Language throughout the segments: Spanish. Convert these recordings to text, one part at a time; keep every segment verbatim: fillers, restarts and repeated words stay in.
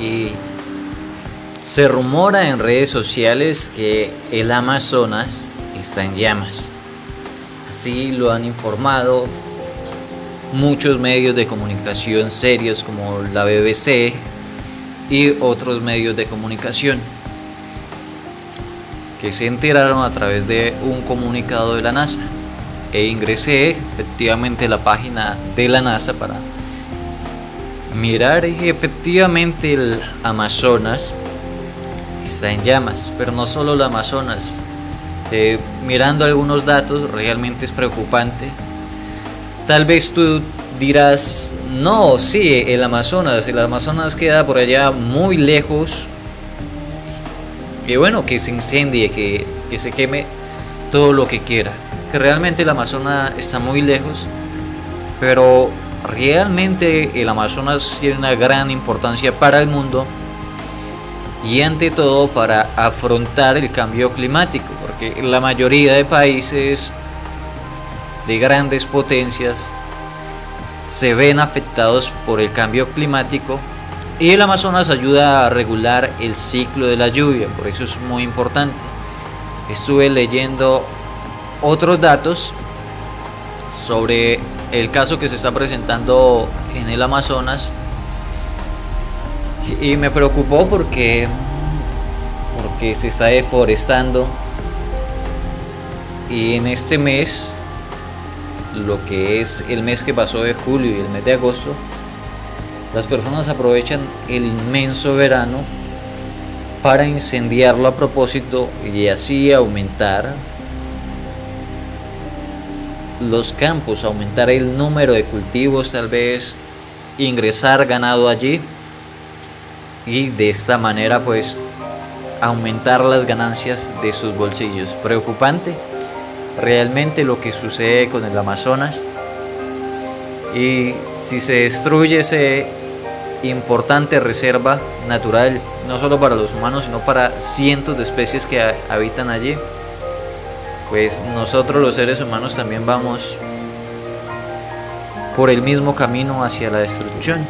Y se rumora en redes sociales que el Amazonas está en llamas. Así lo han informado muchos medios de comunicación serios como la B B C y otros medios de comunicación, que se enteraron a través de un comunicado de la NASA. E ingresé efectivamente a la página de la NASA para mirar y efectivamente el Amazonas está en llamas. Pero no solo el Amazonas, eh, mirando algunos datos realmente es preocupante. Tal vez tú dirás, no, sí, el Amazonas, el Amazonas queda por allá muy lejos. Y bueno, que se incendie, que, que se queme todo lo que quiera. Que realmente el Amazonas está muy lejos, pero realmente el Amazonas tiene una gran importancia para el mundo y ante todo para afrontar el cambio climático, porque la mayoría de países de grandes potencias se ven afectados por el cambio climático y el Amazonas ayuda a regular el ciclo de la lluvia, por eso es muy importante. Estuve leyendo otros datos sobre el caso que se está presentando en el Amazonas y me preocupó porque, porque se está deforestando y en este mes, lo que es el mes que pasó de julio y el mes de agosto, las personas aprovechan el inmenso verano para incendiarlo a propósito y así aumentar los campos, aumentar el número de cultivos, tal vez ingresar ganado allí y de esta manera pues aumentar las ganancias de sus bolsillos. Preocupante realmente lo que sucede con el Amazonas, y si se destruye ese importante reserva natural, no solo para los humanos sino para cientos de especies que habitan allí, pues nosotros los seres humanos también vamos por el mismo camino hacia la destrucción,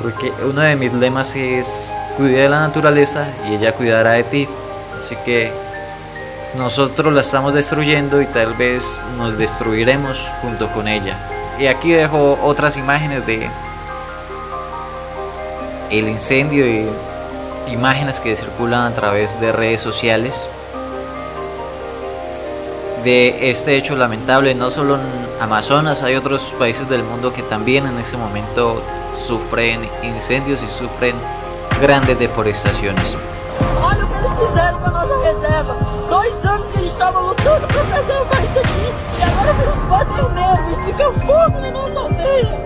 porque uno de mis lemas es cuida de la naturaleza y ella cuidará de ti, así que nosotros la estamos destruyendo y tal vez nos destruiremos junto con ella. Y aquí dejo otras imágenes de el incendio y imágenes que circulan a través de redes sociales de este hecho lamentable. No solo en Amazonas, hay otros países del mundo que también en ese momento sufren incendios y sufren grandes deforestaciones. Olha o que eles fizeram com a nossa reserva. Dois anos que a gente estava lutando para preservar isso aqui e agora eles batem o nervo e fica fogo na nossa aldeia.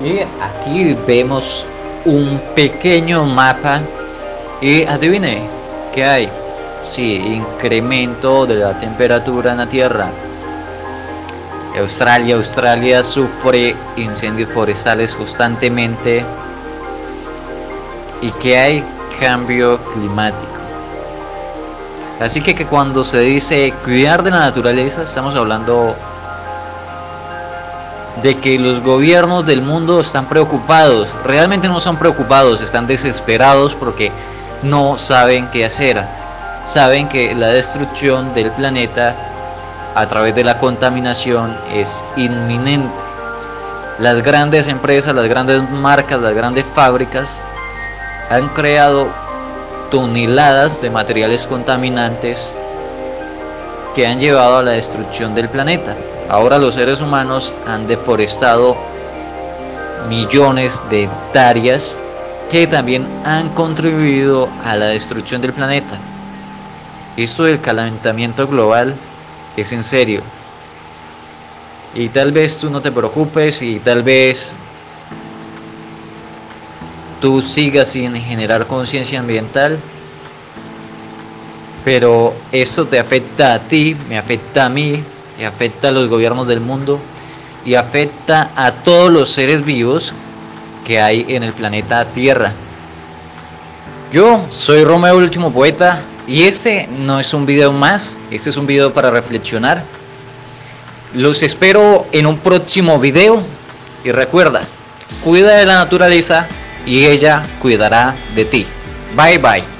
Y aquí vemos un pequeño mapa y adivine qué hay. Sí, incremento de la temperatura en la Tierra. Australia, Australia sufre incendios forestales constantemente. Y que hay cambio climático. Así que, que cuando se dice cuidar de la naturaleza, estamos hablando de que los gobiernos del mundo están preocupados. Realmente no son preocupados, están desesperados porque no saben qué hacer. Saben que la destrucción del planeta a través de la contaminación es inminente. Las grandes empresas, las grandes marcas, las grandes fábricas han creado toneladas de materiales contaminantes que han llevado a la destrucción del planeta. Ahora los seres humanos han deforestado millones de hectáreas que también han contribuido a la destrucción del planeta. Esto del calentamiento global es en serio. Y tal vez tú no te preocupes y tal vez tú sigas sin generar conciencia ambiental, pero esto te afecta a ti, me afecta a mí, y afecta a los gobiernos del mundo y afecta a todos los seres vivos que hay en el planeta Tierra. Yo soy Romeo el último poeta y este no es un video más, este es un video para reflexionar. Los espero en un próximo video y recuerda, Cuida de la naturaleza y ella cuidará de ti. Bye bye.